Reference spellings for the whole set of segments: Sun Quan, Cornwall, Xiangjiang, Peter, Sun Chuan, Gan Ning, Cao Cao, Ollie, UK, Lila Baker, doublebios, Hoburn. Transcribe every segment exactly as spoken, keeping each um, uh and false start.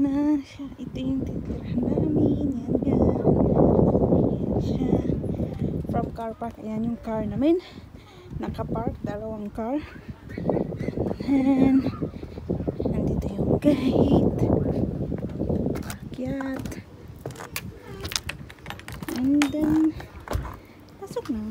عندنا شقتين تترحنا مين يعني from car park. Ayan yung car namin, nakapark, dalawang car, and nandito yung gate, pakyat, and then pasok na.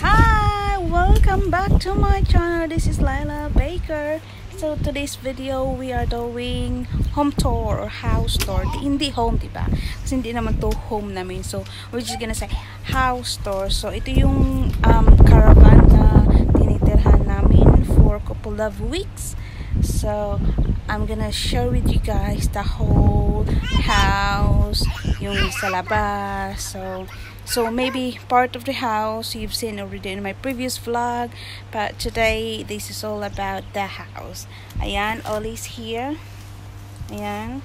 Hi! Welcome back to my channel. This is Lila Baker. So today's video, we are doing home tour or house tour. Hindi home, diba? Kasi hindi naman to home namin. So we're just gonna say house tour. So ito yung um, caravan na tinitirhan namin for a couple of weeks. So I'm gonna share with you guys the whole house, yung sa labas. So, so maybe part of the house you've seen already in my previous vlog. But today, this is all about the house. Ayan, Ollie's here. Ayan.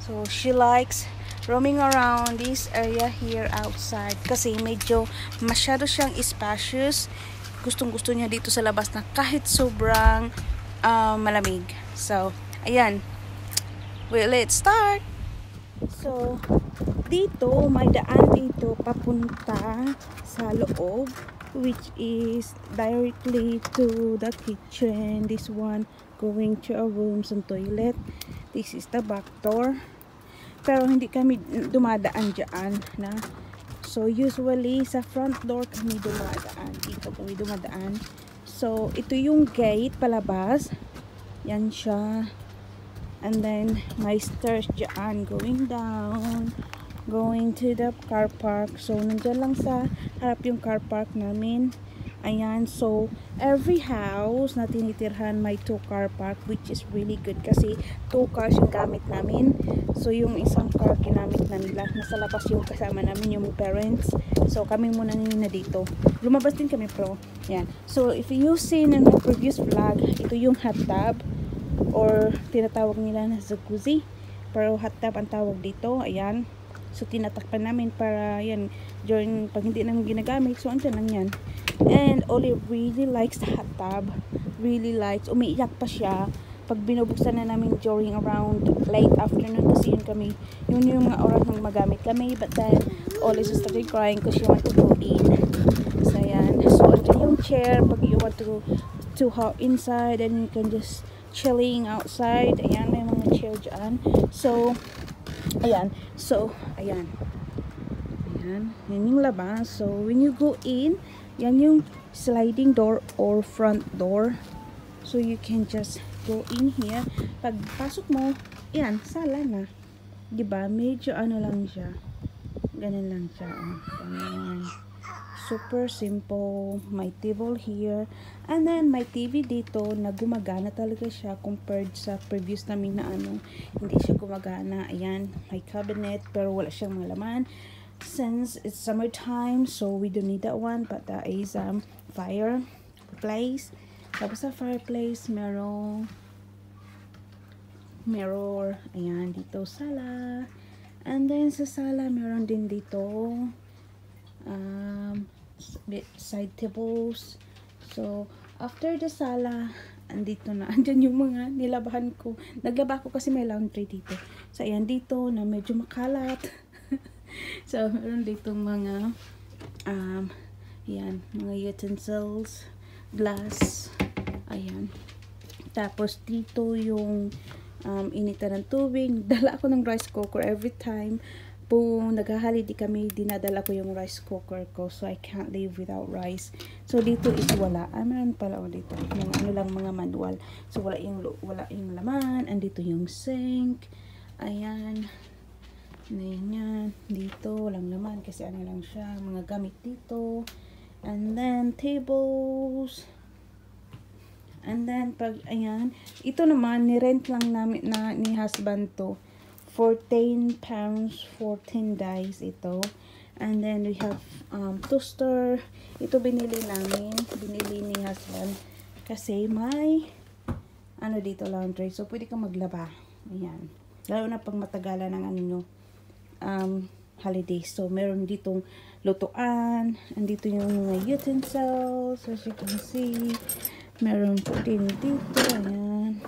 So she likes roaming around this area here outside kasi medyo masyado siyang spacious. Gustong gusto niya dito sa labas na kahit sobrang uh, malamig. So ayan, well, let's start. So dito may daan dito papunta sa loob, which is directly to the kitchen. This one going to our rooms and toilet. This is the back door. Pero hindi kami dumadaan dyan na. So usually sa front door kami dumadaan. Dito kami dumadaan. So ito yung gate palabas. Yan siya. And then may stairs dyan going down, going to the car park. So nandiyan lang sa harap yung car park namin. Ayan, so every house na tinitirhan may two car park, which is really good kasi two cars yung gamit namin. So yung isang car kinamit na nila, nasa labas yung kasama namin, yung parents. So kami muna nila dito, lumabas din kami pro. Ayan. So if you seen in my previous vlog, ito yung hot tub or tinatawag nila na jacuzzi, pero hot tub ang tawag dito. Ayan. So, tinatakpan namin para, yan, during, pag hindi namin ginagamit, so, andyan lang yan. And Ollie really likes the hot tub. Really likes. Umiiyak pa siya pag binubuksan na namin during around late afternoon kasi yun kami, yun yung mga oras na magamit kami. But then, Ollie just started crying because she want to go in. So, yan. So, andyan yung chair pag you want to, to hop inside and you can just chilling outside. Ayan, may mga chair dyan. So, ayan. So, ayan. Ayan. Yan yung labas. So, when you go in, yan yung sliding door or front door. So, you can just go in here. Pag pasok mo, ayan, sala na. Diba? Medyo ano lang siya. Ganun lang siya. Ayan. Super simple. May table here. And then, may T V dito na gumagana talaga siya compared sa previous namin na ano. Hindi siya gumagana. Ayan. May cabinet pero wala siyang malaman. Since it's summertime, so we don't need that one. But that is um, fire place. Tapos sa fireplace, merong mirror. Ayan. Dito sala. And then, sa sala, meron din dito um side tables. So after the sala, andito na, andyan yung mga nilabahan ko, naglaba ko kasi may laundry dito. So ayan, dito na medyo makalat. So meron dito mga um ayan, mga utensils, glass. Ayan, tapos dito yung um initan ng tubig. Dala ako ng rice cooker every time kung naghahalidi kami, dinadala ko yung rice cooker ko. So I can't live without rice. So dito is wala. Ah, meron pala o dito. Mga ano lang, mga manual. So wala yung, wala yung laman. Andito yung sink. Ayan. Ayan yan. Dito walang laman kasi ano lang siya. Mga gamit dito. And then tables. And then pag ayan. Ito naman, nirent lang namin na ni husband to. fourteen pounds, fourteen dice ito. And then we have um, toaster. Ito binili namin. Binili ni husband. Kasi may ano dito, laundry. So pwede kang maglaba. Ayan. Lalo na pag matagalan ng ano nyo, um, holiday. So meron ditong lutuan. Andito yung mga utensils. As you can see, meron po din dito. Ayan.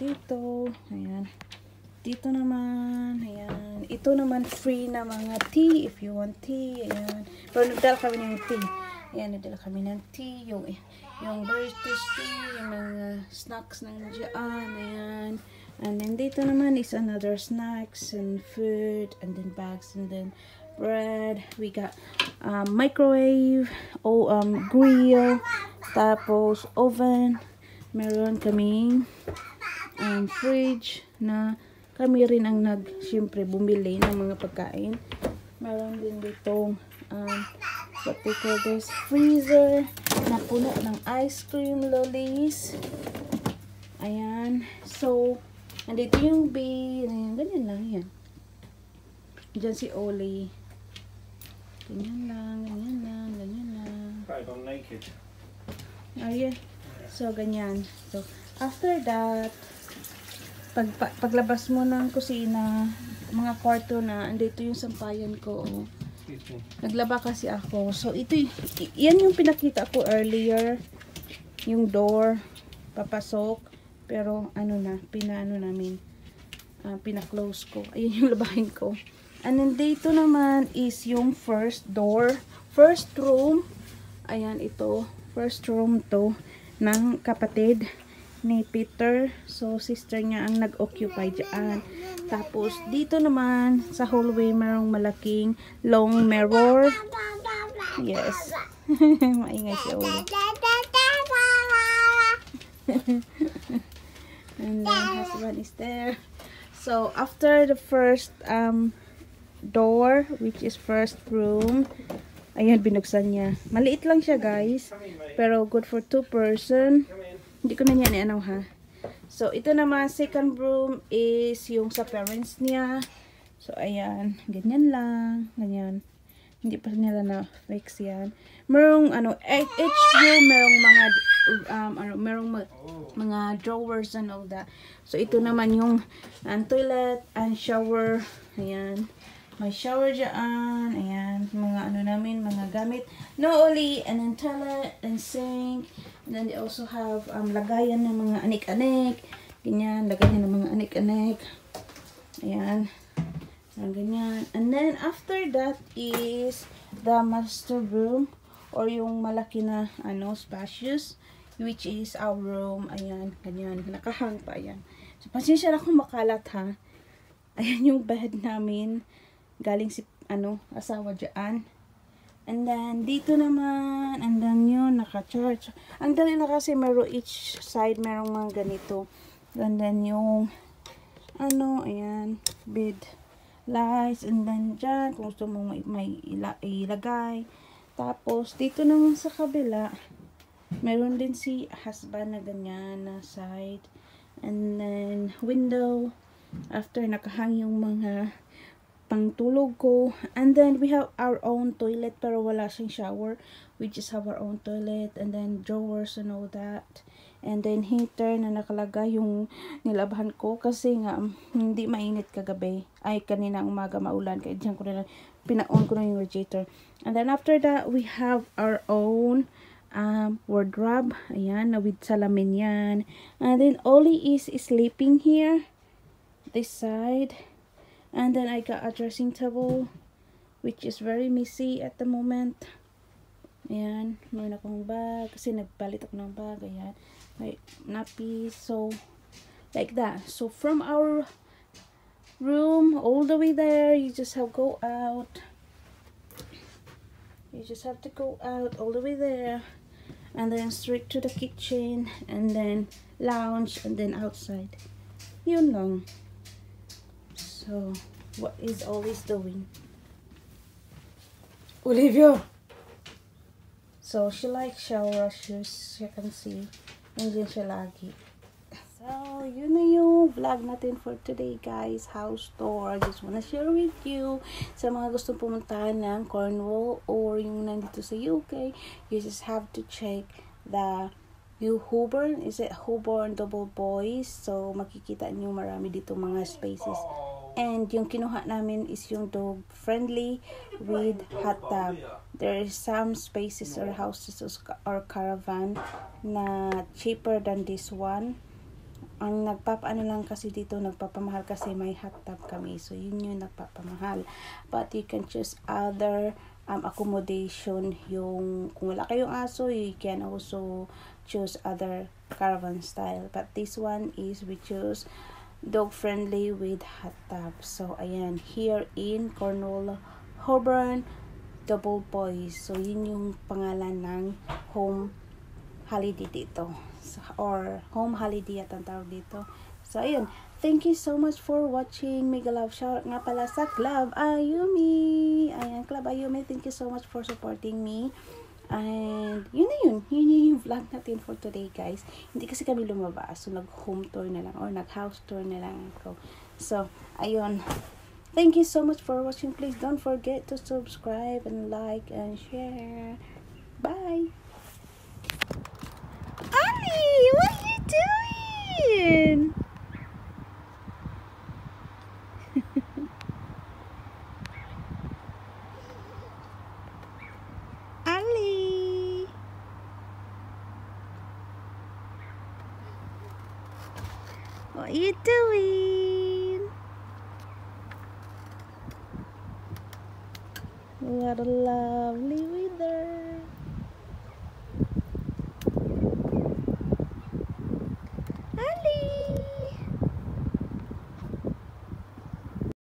dito. Ayan. Dito naman, ayan. Ito naman free na mga tea if you want tea. Ayan. Pero nagdala kami ng tea. Ayan, nagdala kami ng tea. Yung, yung British tea, yung mga snacks nandiyan. Ayan. And then dito naman is another snacks and food and then bags and then bread. We got um, microwave, oh, um, grill, tapos oven. Meron kaming um, fridge na kami rin ang nag, siyempre, bumili ng mga pagkain. Meron din ditong, um, what they call this, freezer na puno ng ice cream lollies. Ayan. So, andito yung bee. Ayan, ganyan lang yan. Diyan si Ollie. Ganyan lang, ganyan lang, ganyan lang. Probably gone naked. Oh, yeah. So, ganyan. So, after that, Pag, pag, paglabas mo ng kusina, mga kwarto na, andito yung sampayan ko. Oh. Naglaba kasi ako. So, ito, yan yung pinakita ko earlier. Yung door, papasok. Pero, ano na, pinaano namin. Uh, pinaklose ko. Ayan yung labahin ko. And then, dito naman is yung first door. First room. Ayan, ito. First room to ng kapatid ni Peter. So, sister niya ang nag-occupy dyan. Tapos, dito naman, sa hallway, merong malaking long mirror. Yes. Maingay si Ollie. And then, husband is there. So, after the first um, door, which is first room, ayan, binuksan niya. Maliit lang siya, guys. Pero, good for two person. Hindi ko na niya ano ha. So, ito naman, second room is yung sa parents niya. So, ayan. Ganyan lang. Ganyan. Hindi pa nila na-fix yan. Merong, ano, each room, merong mga, um, ano, merong ma mga drawers and all that. So, ito naman yung um, toilet and shower. Ayan. May shower dyan. Ayan. Mga ano namin, mga gamit. No, Ollie. And then toilet and sink. And then they also have um, lagayan ng mga anik-anik. Ganyan. Lagayan ng mga anik-anik. Ayan. And ganyan. And then after that is the master room or yung malaki na ano, spacious, which is our room. Ayan. Ganyan. Nakahang pa. Ayan. So, pasensya na kung makalat ha. Ayan yung bed namin. Galing si ano, asawa dyan. And then, dito naman, and then yun, naka-charge. Ang dali na kasi, meron each side, merong mga ganito. And then yung, ano, ayan, bed lights. And then dyan, kung gusto mong may, may ila, ilagay. Tapos, dito naman sa kabila, meron din si husband na ganyan na side. And then, window. After, nakahang yung mga pangtulog ko. And then, we have our own toilet, pero wala siyang shower. We just have our own toilet, and then drawers and all that. And then, heater na nakalagay yung nilabahan ko, kasi nga, hindi mainit kagabi. Ay, kanina umaga maulan, kaya diyan ko na lang, pina-on ko na yung radiator. And then, after that, we have our own um, wardrobe. Ayan, na with salamin yan. And then, Ollie is sleeping here. This side. And then I got a dressing table, which is very messy at the moment. Ayan, mayroon akong bag, kasi nagpalit ako ng bag, ayan. Like, nappy, so, like that. So, from our room, all the way there, you just have to go out. You just have to go out all the way there. And then straight to the kitchen, and then lounge, and then outside. Yun lang. So, what is always doing? Olivia! So, she likes shower shoes. You can see. Nandiyan siya lagi. So, yun na yung vlog natin for today, guys. House tour. I just wanna share with you. Sa mga gustong pumuntahan ng Cornwall or yung nandito sa U K, you just have to check the yung Hoburn. Is it Hoburn Double Boys? So, makikita nyo marami dito mga spaces. And yung kinuha namin is yung dog friendly with hot tub. There is some spaces or houses or caravan na cheaper than this one. ang nagpapano lang kasi dito, nagpapamahal kasi may hot tub kami. So, yun yung nagpapamahal. But you can choose other um, accommodation. Yung, kung wala kayong aso, you can also choose other caravan style. But this one is we choose dog friendly with hot tub. So, ayan. Here in Cornwall, Hoburn, Double Boys. So, yun yung pangalan ng home holiday dito. Or home holiday at ang tawag dito. So, ayun. Thank you so much for watching. Mega love shout nga pala sa Club Ayumi. Ayan, Club Ayumi. Thank you so much for supporting me. And, yun na yun. Yun yun yung vlog natin for today, guys. Hindi kasi kami lumabas. So, nag-home tour na lang. Or nag-house tour na lang ako. So, ayun. Thank you so much for watching. Please don't forget to subscribe and like and share. Bye! Ollie, what are you doing? Ollie. What are you doing? What a lovely weather.